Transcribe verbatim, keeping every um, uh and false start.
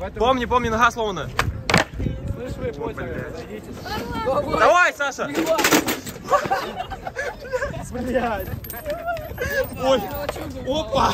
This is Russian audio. Поэтому... Помни, помни, нога сломана. Слышь, вы поняли, зайдите. Давай, Саша! Блядь! Ой! Опа!